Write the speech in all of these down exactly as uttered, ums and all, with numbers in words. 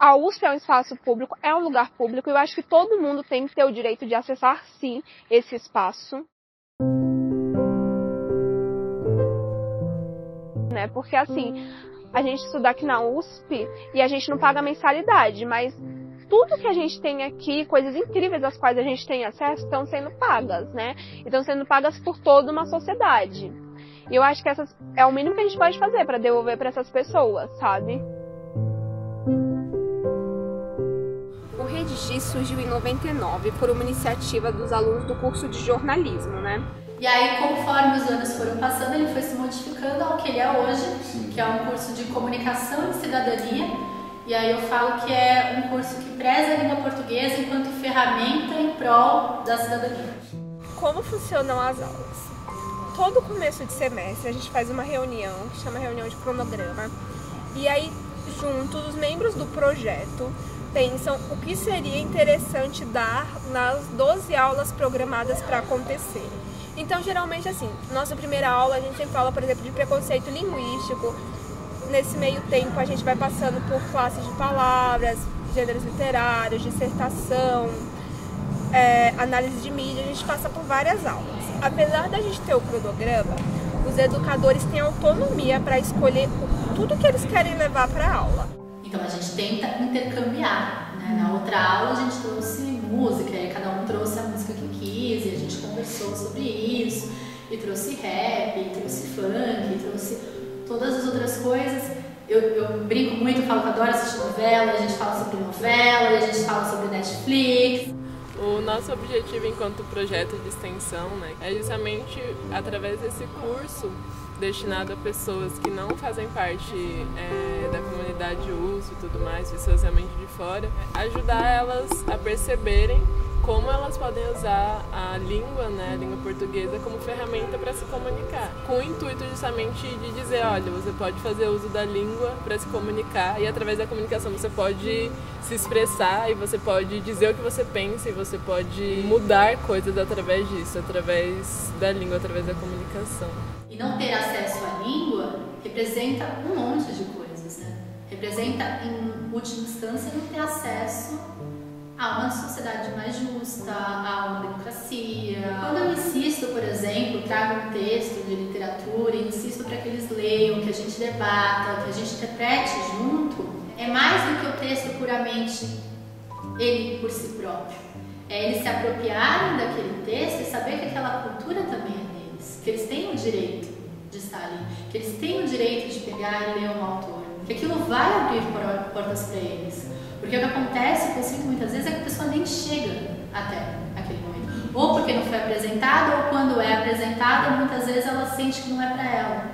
A U S P é um espaço público, é um lugar público, e eu acho que todo mundo tem que ter o direito de acessar, sim, esse espaço. Né? Porque, assim, a gente estuda aqui na U S P e a gente não paga mensalidade, mas tudo que a gente tem aqui, coisas incríveis às quais a gente tem acesso, estão sendo pagas, né? E estão sendo pagas por toda uma sociedade. E eu acho que essas, é o mínimo que a gente pode fazer para devolver para essas pessoas, sabe? O Redigir surgiu em noventa e nove por uma iniciativa dos alunos do curso de jornalismo, né? E aí, conforme os anos foram passando, ele foi se modificando ao que ele é hoje, que é um curso de comunicação e cidadania. E aí eu falo que é um curso que preza a língua portuguesa enquanto ferramenta em prol da cidadania. Como funcionam as aulas? Todo começo de semestre a gente faz uma reunião, que chama reunião de cronograma. E aí, juntos, os membros do projeto pensam o que seria interessante dar nas doze aulas programadas para acontecer. Então, geralmente, assim, nossa primeira aula a gente sempre fala, por exemplo, de preconceito linguístico. Nesse meio tempo, a gente vai passando por classes de palavras, gêneros literários, dissertação, é, análise de mídia. A gente passa por várias aulas. Apesar da gente ter o cronograma, os educadores têm autonomia para escolher tudo que eles querem levar para a aula. Então, a gente tenta intercambiar, né? Na outra aula, a gente trouxe música, e cada um trouxe a música que quis, e a gente conversou sobre isso, e trouxe rap, e trouxe funk, e trouxe todas as outras coisas. Eu, eu brinco muito, eu falo que adoro assistir novela, a gente fala sobre novela, a gente fala sobre Netflix. O nosso objetivo enquanto projeto de extensão, né, é justamente através desse curso destinado a pessoas que não fazem parte é, da comunidade U S P e tudo mais, pessoas realmente de fora, ajudar elas a perceberem como elas podem usar a língua, né, a língua portuguesa, como ferramenta para se comunicar. Com o intuito justamente de dizer, olha, você pode fazer uso da língua para se comunicar e através da comunicação você pode se expressar e você pode dizer o que você pensa e você pode mudar coisas através disso, através da língua, através da comunicação. E não ter acesso à língua representa um monte de coisas, né? Representa, em última instância, não ter acesso a uma sociedade mais justa, a uma democracia. Quando eu insisto, por exemplo, trago um texto de literatura e insisto para que eles leiam, que a gente debata, que a gente interprete junto, é mais do que o texto puramente ele por si próprio. É eles se apropriarem daquele texto e saber que aquela cultura também é deles, que eles têm o direito de estar ali, que eles têm o direito de pegar e ler um autor, que aquilo vai abrir portas para eles. Porque o que acontece, que eu sinto muitas vezes, é que a pessoa nem chega até aquele momento. Ou porque não foi apresentada, ou quando é apresentada, muitas vezes ela sente que não é para ela.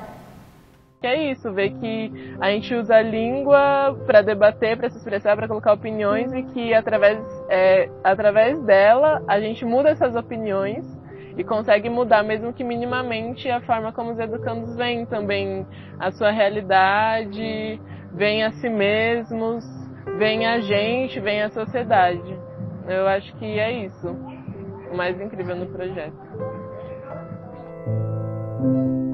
É isso, ver que a gente usa a língua para debater, para se expressar, para colocar opiniões e que através, é, através dela a gente muda essas opiniões e consegue mudar, mesmo que minimamente, a forma como os educandos veem também a sua realidade, veem a si mesmos. Vem a gente, vem a sociedade. Eu acho que é isso o mais incrível no projeto.